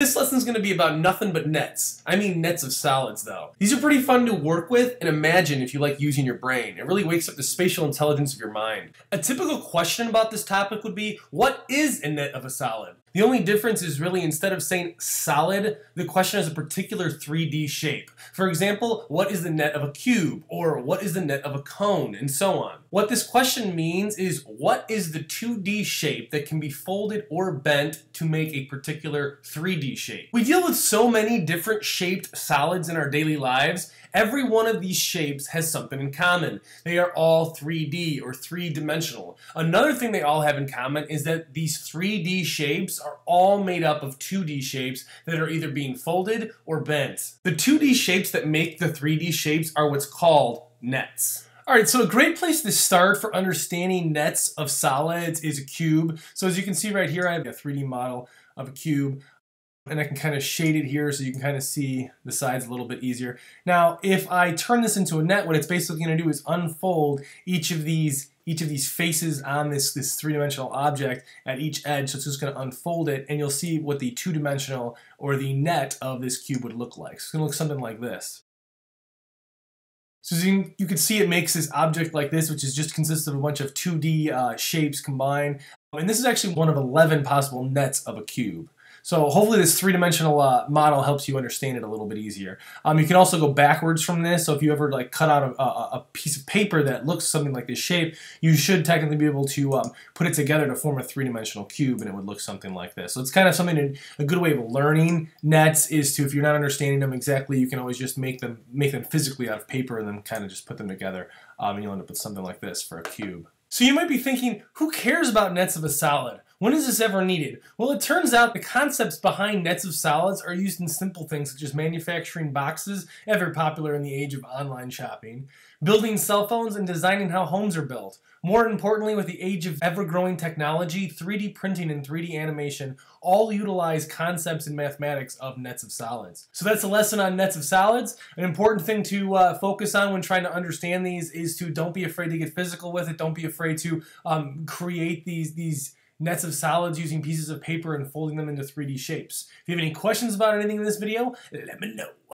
This lesson's going to be about nothing but nets. I mean nets of solids though. These are pretty fun to work with and imagine if you like using your brain. It really wakes up the spatial intelligence of your mind. A typical question about this topic would be, what is a net of a solid? The only difference is really instead of saying solid, the question has a particular 3D shape. For example, what is the net of a cube? Or what is the net of a cone? And so on. What this question means is what is the 2D shape that can be folded or bent to make a particular 3D shape? We deal with so many different shaped solids in our daily lives. Every one of these shapes has something in common. They are all 3D or three-dimensional. Another thing they all have in common is that these 3D shapes are all made up of 2D shapes that are either being folded or bent. The 2D shapes that make the 3D shapes are what's called nets. Alright, so a great place to start for understanding nets of solids is a cube. So as you can see right here, I have a 3D model of a cube. And I can kind of shade it here so you can kind of see the sides a little bit easier. Now, if I turn this into a net, what it's basically going to do is unfold each of these faces on this three-dimensional object at each edge. So it's just going to unfold it, and you'll see what the two-dimensional or the net of this cube would look like. So it's going to look something like this. So you can see it makes this object like this, which is just consists of a bunch of 2D shapes combined. And this is actually one of 11 possible nets of a cube. So hopefully this three-dimensional model helps you understand it a little bit easier. You can also go backwards from this, so if you ever like cut out a piece of paper that looks something like this shape, you should technically be able to put it together to form a three-dimensional cube, and it would look something like this. So it's kind of a good way of learning nets is to, if you're not understanding them exactly, you can always just make them physically out of paper and then kind of just put them together, and you'll end up with something like this for a cube. So you might be thinking, who cares about nets of a solid? When is this ever needed? Well, it turns out the concepts behind nets of solids are used in simple things such as manufacturing boxes, ever popular in the age of online shopping, building cell phones, and designing how homes are built. More importantly, with the age of ever-growing technology, 3D printing and 3D animation all utilize concepts in mathematics of nets of solids. So that's a lesson on nets of solids. An important thing to focus on when trying to understand these is to don't be afraid to get physical with it. Don't be afraid to create these nets of solids using pieces of paper and folding them into 3D shapes. If you have any questions about anything in this video, let me know.